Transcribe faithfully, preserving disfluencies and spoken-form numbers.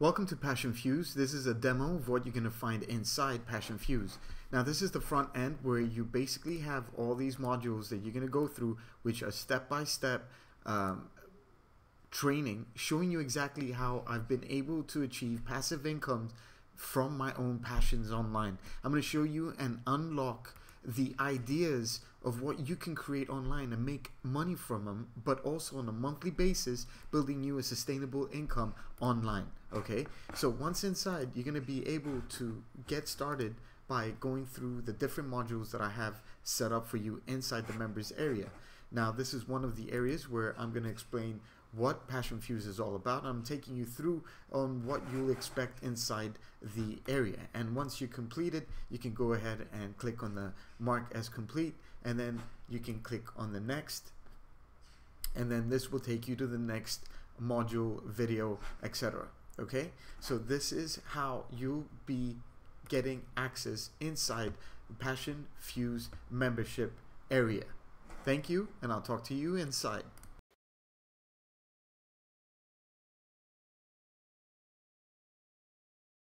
Welcome to PassionFuze. This is a demo of what you're going to find inside PassionFuze. Now this is the front end where you basically have all these modules that you're going to go through, which are step-by-step um, training, showing you exactly how I've been able to achieve passive income from my own passions online. I'm going to show you and unlock the ideas of what you can create online and make money from them, but also on a monthly basis building you a sustainable income online. Okay, so once inside, you're going to be able to get started by going through the different modules that I have set up for you inside the members area. Now this is one of the areas where I'm going to explain what PassionFuze is all about. I'm taking you through on what you'll expect inside the area, and once you complete it, you can go ahead and click on the mark as complete, and then you can click on the next, and then this will take you to the next module, video, et cetera. Okay, so this is how you'll be getting access inside the PassionFuze membership area. Thank you, and I'll talk to you inside.